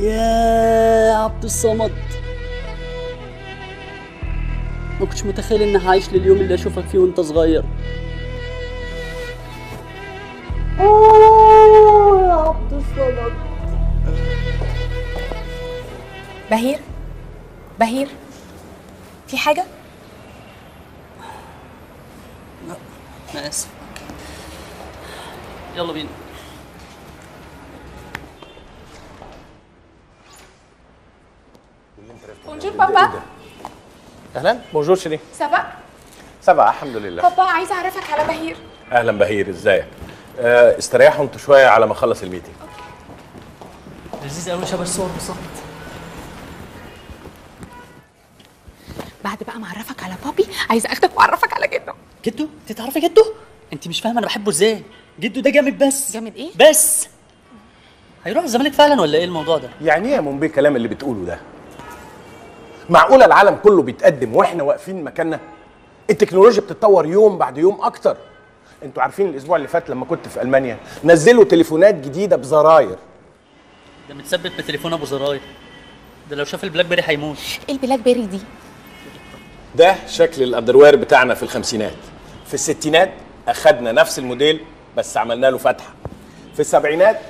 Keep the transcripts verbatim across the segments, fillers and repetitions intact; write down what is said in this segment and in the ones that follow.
يا عبد الصمد، ما كنتش متخيل اني هعيش لليوم اللي اشوفك فيه وانت صغير. اوه يا عبد الصمد. بهير بهير، في حاجة؟ لا أنا آسف. يلا بينا. بونجور بابا. أهلا. بونجور شيرين. سبق؟ سبق الحمد لله. بابا عايزة أعرفك على بهير. أهلا بهير، إزيك؟ أه استريحوا أنتوا شوية على ما أخلص الميتنج. أوكي. لذيذ أوي، شبه الصور بالظبط. بعد بقى ما اعرفك على بابي، عايزه اخدك واعرفك على جده. جده؟ انت تعرفي جده؟ انت مش فاهمه انا بحبه ازاي. جده ده جامد. بس جامد ايه؟ بس هيروح الزمالك فعلا ولا ايه الموضوع ده؟ يعني ايه يا مم بيه الكلام اللي بتقوله ده؟ معقوله العالم كله بيتقدم واحنا واقفين مكاننا؟ التكنولوجيا بتتطور يوم بعد يوم اكتر. انتوا عارفين الاسبوع اللي فات لما كنت في المانيا نزلوا تليفونات جديده بزراير. ده متثبت بتليفون ابو زراير ده، لو شاف البلاك بيري هيموت. ايه البلاك بيري دي؟ ده شكل الاندروير بتاعنا في الخمسينات. في الستينات اخدنا نفس الموديل بس عملنا له فتحه. في السبعينات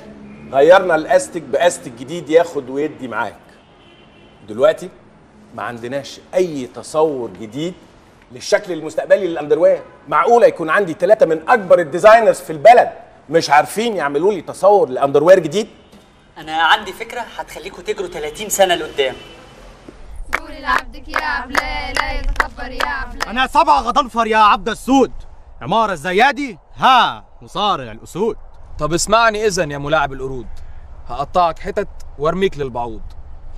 غيرنا الاستك باستك جديد ياخد ويدي معاك. دلوقتي ما عندناش اي تصور جديد للشكل المستقبلي للاندروير. معقوله يكون عندي ثلاثه من اكبر الديزاينرز في البلد مش عارفين يعملوا لي تصور لاندروير جديد؟ انا عندي فكره هتخليكم تجروا ثلاثين سنة لقدام. قول لعبدك يا عبلة لا يتكبر يا عبلة. أنا سبع غضنفر يا عبد السود، عمارة الزيادي ها مصارع الأسود. طب اسمعني إذن يا ملاعب القرود، هقطعك حتت وارميك للبعوض،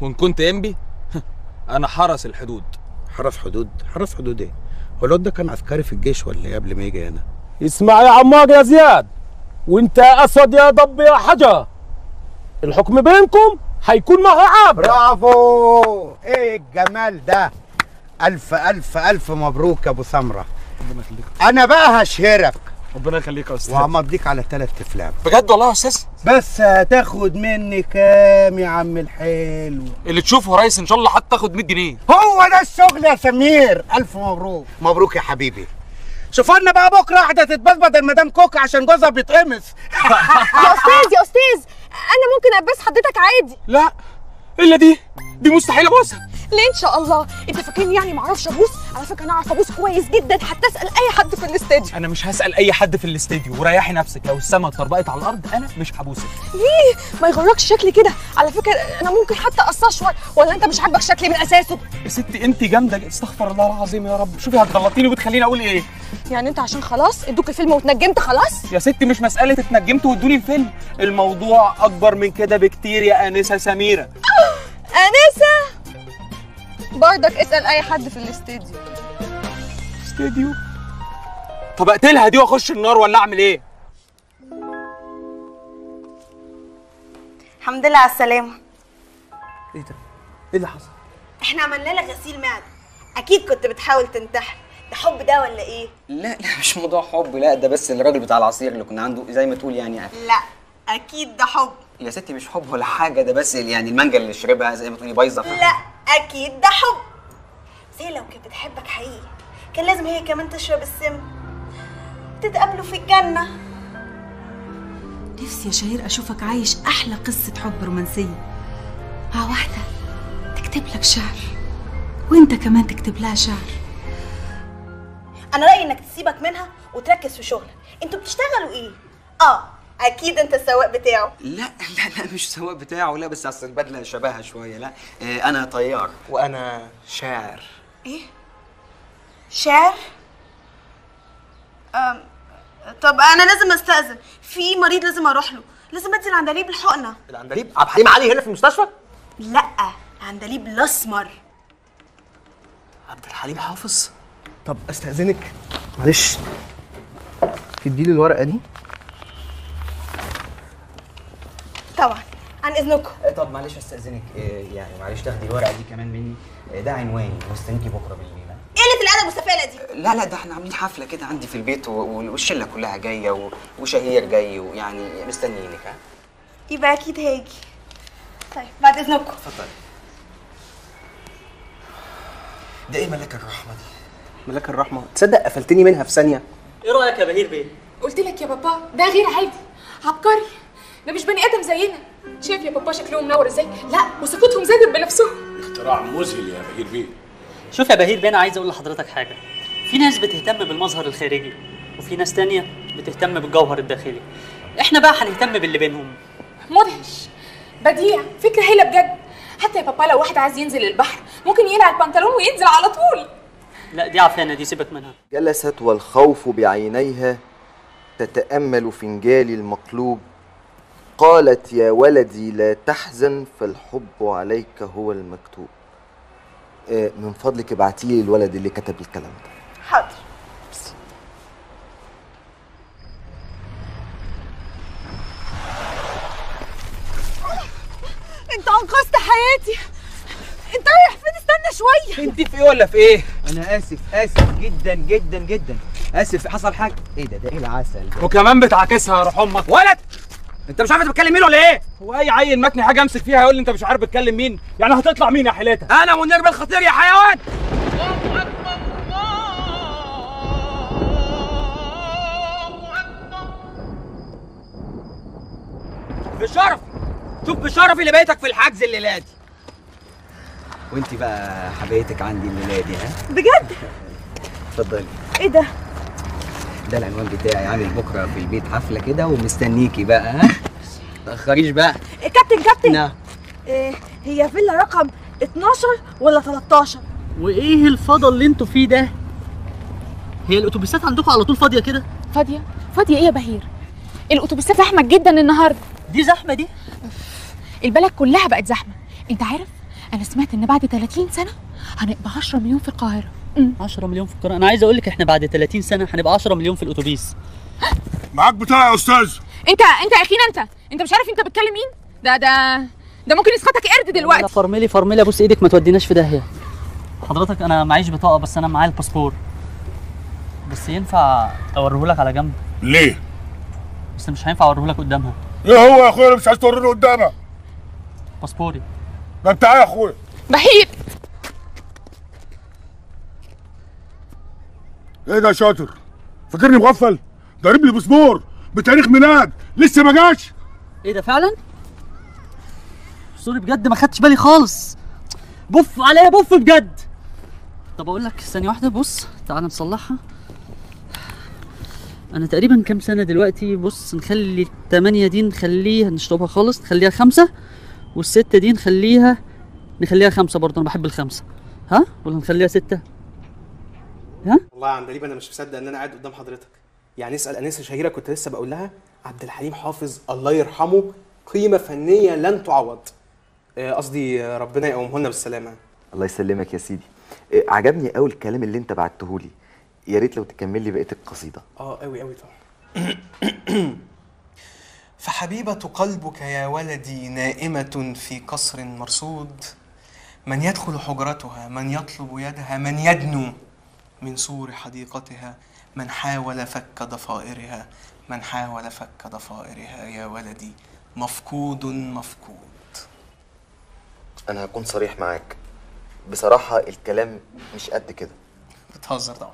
وإن كنت إنبي أنا حرس الحدود. حرس حدود؟ حرس حدود إيه؟ هو الواد ده كان عسكري في الجيش ولا إيه قبل ما يجي هنا؟ اسمع يا عمار يا زياد، وأنت يا أسد يا ضب يا حجر، الحكم بينكم هيكون مهرعب. برافو، ايه الجمال ده. الف الف الف مبروك يا ابو سمره. ربنا يخليك. انا بقى هشهرك. ربنا يخليك يا استاذ. وهمضيك على ثلاث افلام بجد والله يا استاذ. بس هتاخد مني كام يا عم الحلو؟ اللي تشوفه ريس ان شاء الله، حتى تاخد مية جنيه. هو ده الشغل يا سمير. الف مبروك. مبروك يا حبيبي. شوفوا لنا بقى بكره واحده تتبلبل المدام كوك عشان جوزها بيتقمص. يا استاذ يا استاذ، أنا ممكن أباس حضرتك عادي. لا إلا دي، دي مستحيل أبوسها. ليه إن شاء الله؟ أنت فاكرني يعني معرفش أبوس؟ على فكرة أنا أعرف أبوس كويس جدا، حتى أسأل أي حد في الاستديو. أنا مش هسأل أي حد في الاستديو، وريحي نفسك. لو السما اتطربقت على الأرض أنا مش هبوسك. ليه؟ ما يغركش شكلي كده، على فكرة أنا ممكن حتى أستشور. ولا أنت مش عاجبك شكلي من أساسه؟ يا ستي أنت جامدة، استغفر الله العظيم يا رب. شوفي هتغلطيني وتخليني أقول إيه؟ يعني أنت عشان خلاص إدوك الفيلم واتنجمت خلاص؟ يا ستي مش مسألة اتنجمت وادوني الفيلم، الموضوع أكبر من كده بكتير يا آنسة سميرة. آنسة؟ بردك اسأل أي حد في الاستديو. استديو؟ طب أقتلها دي وأخش النار ولا أعمل إيه؟ الحمد لله على السلامة. إيه ده؟ إيه اللي حصل؟ إحنا عملنا لك غسيل معدة، أكيد كنت بتحاول تنتحر، ده حب ده ولا إيه؟ لا لا مش موضوع حب، لا ده بس الراجل بتاع العصير اللي كنا عنده زي ما تقول يعني. لا أكيد ده حب. يا ستي مش حب ولا حاجة، ده بس يعني المانجا اللي شربها زي ما تقولي بايظة. لا أكيد ده حب، زي لو كانت بتحبك حقيقي كان لازم هي كمان تشرب السم تتقابلوا في الجنة. نفسي يا شهير أشوفك عايش أحلى قصة حب رومانسية، مع واحدة تكتب لك شعر وأنت كمان تكتب لها شعر. أنا رأيي إنك تسيبك منها وتركز في شغلك. أنتوا بتشتغلوا إيه؟ آه اكيد انت السواق بتاعه. لا لا لا مش السواق بتاعه، لا بس اصل البدله شبهها شويه. لا آه انا طيار وانا شاعر. ايه شاعر؟ آه طب انا لازم استاذن، في مريض لازم اروح له، لازم ادي العندليب الحقنه. العندليب عبد الحليم علي هنا في المستشفى؟ لا العندليب الاسمر. عبد الحليم حافظ. طب استاذنك معلش تديلي الورقه دي؟ طبعا عن اذنكم. طب معلش استاذنك يعني معلش تاخدي الورقه دي كمان مني، ده عنواني واستنيكي بكره بالليل. ايه قله الادب والسفاله دي؟ لا لا ده احنا عاملين حفله كده عندي في البيت، والشله كلها جايه وشهير جاي، ويعني مستنيينك. ها يبقى اكيد هاجي. طيب بعد اذنكم. اتفضلي. ده ايه ملاك الرحمه دي؟ ملاك الرحمه؟ تصدق قفلتني منها في ثانيه. ايه رايك يا بهير بيه؟ قلت لك يا بابا ده غير عادي، عبقري، ده مش بني ادم زينا. شايف يا بابا شكلهم منور ازاي؟ لا وصفتهم زادت بنفسهم. اختراع مذهل يا بهير بيه. شوف يا بهير بيه، انا عايز اقول لحضرتك حاجه. في ناس بتهتم بالمظهر الخارجي وفي ناس تانية بتهتم بالجوهر الداخلي. احنا بقى هنهتم باللي بينهم. مدهش، بديع، فكره هايله بجد. حتى يا بابا لو واحد عايز ينزل البحر ممكن يقلع البنطلون وينزل على طول. لا دي عفانه، دي سيبك منها. جلست والخوف بعينيها تتامل فنجالي المقلوب. قالت يا ولدي لا تحزن فالحب عليك هو المكتوب. آه من فضلك ابعتي لي الولد اللي كتب الكلام ده. حاضر. انت انقذت حياتي. انت رايح فين؟ استنى شويه. انت في ايه ولا في ايه؟ انا اسف، اسف جدا جدا جدا، اسف. حصل حاجه؟ ايه ده؟ ده ايه العسل ده؟ وكمان بتعاكسها يا روح امك. ولد انت مش عارف بتكلم مين ولا ايه؟ هو اي عيل ماتني حاجه امسك فيها يقول لي انت مش عارف بتكلم مين؟ يعني هتطلع مين يا حلاتة؟ انا منير بالخطير يا حيوان. الله اكبر، الله اكبر. بشرف، شوف بشرف اللي بقيتك في الحجز الليله دي. وانت بقى حبايتك عندي الليله دي. ها؟ بجد؟ اتفضلي. ايه ده؟ ده العنوان بتاعي، عامل بكره في البيت حفله كده ومستنيكي بقى. ها؟ متأخريش بقى. كابتن كابتن. نعم. إيه هي فيلا رقم اتناشر ولا تلتاشر؟ وايه الفضا اللي انتوا فيه ده؟ هي الاتوبيسات عندكم على طول فاضيه كده؟ فاضيه؟ فاضيه ايه يا بهير؟ الاتوبيسات زحمه جدا النهارده. دي زحمه دي؟ البلد كلها بقت زحمه، انت عارف؟ انا سمعت ان بعد تلاتين سنه هنبقى عشرة مليون في القاهره. عشرة مليون في القاهره؟ انا عايز اقول لك احنا بعد تلاتين سنه هنبقى عشرة مليون في الاتوبيس. معاك بتاع يا استاذ. انت انت يا اخينا، انت انت مش عارف انت بتكلم مين؟ ده ده ده ممكن يسقطك قرد دلوقتي. فرملي فرملي، ابوس ايدك ما توديناش في داهيه. حضرتك انا معيش بطاقه، بس انا معايا الباسبور. بس ينفع اوريهولك على جنب؟ ليه؟ بس مش هينفع اوريهولك قدامها. ايه هو يا اخويا اللي مش عايز توريني قدامها؟ باسبوري. ده انت ايه يا اخويا؟ بهير. ايه ده يا شاطر؟ فاكرني مغفل؟ ده قريب لي باسبور بتاريخ ميلاد لسه ما جاش. ايه ده فعلا؟ سوري بجد ما خدتش بالي خالص. بف عليا بف بجد. طب اقول لك ثانيه واحده، بص تعالى نصلحها. انا تقريبا كام سنه دلوقتي؟ بص نخلي الثمانيه دي نخليها نشربها خالص، نخليها خمسه، والسته دي نخليها نخليها خمسه برضه، انا بحب الخمسه. ها ولا نخليها سته؟ ها والله يا عم دليب انا مش مصدق ان انا قاعد قدام حضرتك. يعني اسال انسه شهيره، كنت لسه بقول لها عبد الحليم حافظ الله يرحمه قيمه فنيه لن تعوض. قصدي ربنا يقومه لنا بالسلامه. الله يسلمك يا سيدي. عجبني قوي الكلام اللي انت بعته لي، يا ريت لو تكمل لي بقيه القصيده. اه قوي قوي طبعا. فحبيبة قلبك يا ولدي نائمة في قصر مرصود، من يدخل حجرتها، من يطلب يدها، من يدنو من سور حديقتها، من حاول فك ضفائرها، من حاول فك ضفائرها يا ولدي مفقود مفقود. أنا هكون صريح معاك، بصراحة الكلام مش قد كده. بتهزر طبعا.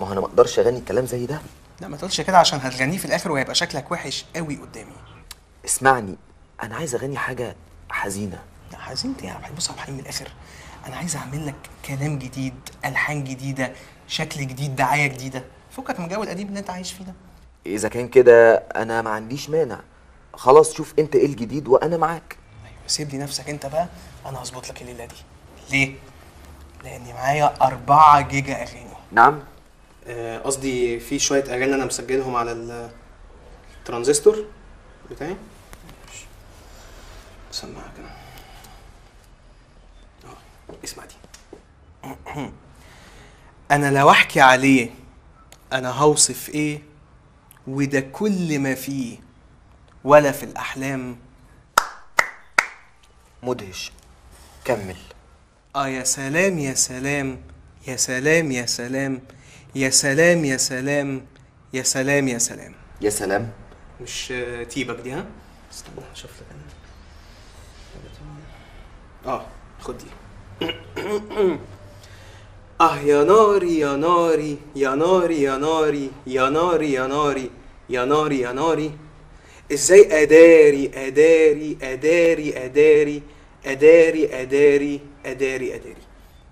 ما هو أنا ما أقدرش أغني كلام زي ده. لا ما تقولش كده عشان هتغنيه في الآخر وهيبقى شكلك وحش قوي قدامي. اسمعني، أنا عايز أغني حاجة حزينة. لا حزينة يا عم، بص يا عم حليم من الآخر، أنا عايز أعمل لك كلام جديد، ألحان جديدة، شكل جديد، دعاية جديدة، فكك من الجو القديم اللي أنت عايش فيه ده. إذا كان كده أنا ما عنديش مانع، خلاص شوف أنت إيه الجديد وأنا معاك. أيوه سيب لي نفسك أنت بقى، أنا هظبط لك الليلة دي. ليه؟ لأني معايا أربعة جيجا أغاني. نعم؟ قصدي في شويه اغاني انا مسجلهم على الترانزستور بتاعي. سمعها كده اهو، اسمع دي. انا لو احكي عليه انا هوصف ايه، وده كل ما فيه ولا في الاحلام. مدهش، كمل. اه يا سلام يا سلام يا سلام يا سلام يا سلام يا سلام يا سلام يا سلام يا سلام. مش تيبك دي؟ ها استنى اشوف لك انا. اه خد دي. اه يا ناري يا ناري يا ناري يا ناري يا ناري يا ناري يا ناري يا ناري، ازاي اداري اداري اداري اداري اداري اداري اداري اداري.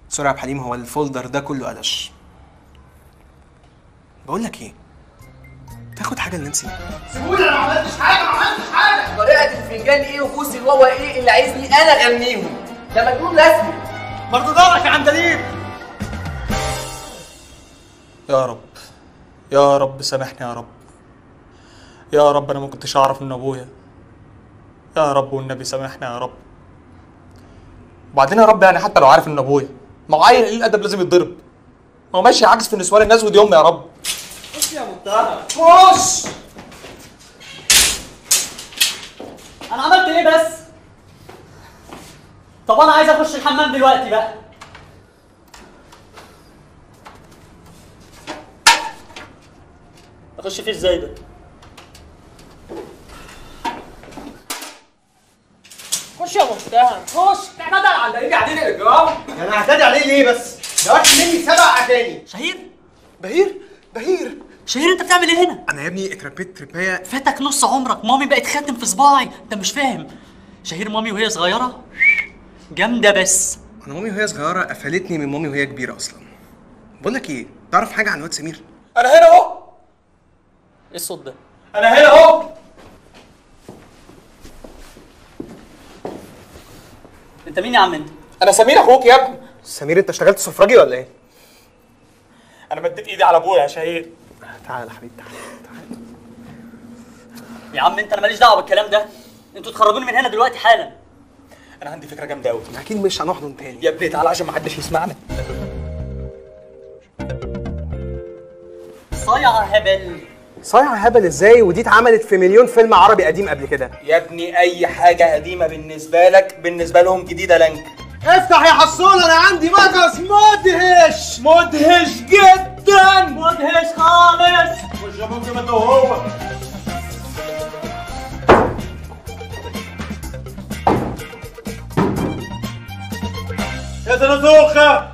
سوري يا عبد الحليم، هو الفولدر ده كله قلش. بقول لك ايه، تاخد حاجه لنانسي؟ سيبوني، انا ما عملتش حاجه، ما عملتش حاجه. طريقه الفنجان ايه وكوس الواوا ايه اللي عايزني انا اغنيهم؟ ده مجنون رسمي. برضه دورك يا عندليب. يا رب يا رب سامحني يا رب يا رب، انا ما كنتش اعرف من ابويا. يا رب والنبي سامحني يا رب. وبعدين يا رب يعني حتى لو عارف ان ابويا، ما هو عيل قليل الادب لازم يتضرب، ما هو ماشي عاكس في نسوان الناس، ودي امي يا رب. خش يا مضطهد خش. انا عملت ايه بس؟ طب انا عايز اخش الحمام دلوقتي بقى. اخش فيه ازاي ده؟ خش يا مضطهد خش. تعتدي على اللي قاعدين الاجرام. انا هعتدي عليه ليه بس؟ ده واحد مني سبع اغاني. شهير بهير بهير شهير، انت بتعمل ايه هنا؟ انا يا ابني اتربيت تربايه. فاتك نص عمرك، مامي بقت خاتم في صباعي، انت مش فاهم. شهير مامي وهي صغيره جامده، بس انا مامي وهي صغيره قفلتني من مامي وهي كبيره اصلا. بقول لك ايه، تعرف حاجه عن الواد سمير؟ انا هنا اهو. ايه الصوت ده؟ انا هنا اهو. انت مين يا عم انت؟ انا سمير اخوك يا ابني. سمير انت اشتغلت سفراجي ولا ايه؟ انا مديت ايدي على ابويا يا شهير. تعالى يا حبيبي تعالى تعالى يا عم انت، انا ماليش دعوه بالكلام ده، انتوا تخرجوني من هنا دلوقتي حالا. انا عندي فكره جامده قوي. اكيد مش هنحضن تاني يا ابني، تعالى عشان ما حدش يسمعنا. صايعه هبل. صايعه هبل ازاي ودي اتعملت في مليون فيلم عربي قديم قبل كده يا ابني. اي حاجه قديمه بالنسبه لك بالنسبه لهم جديده لانك. افتح يا حصول، انا عندي مجلس مدهش مدهش جدا مدهش خالص. خش يا بوب زي ما انت وهو. يا زنازوخه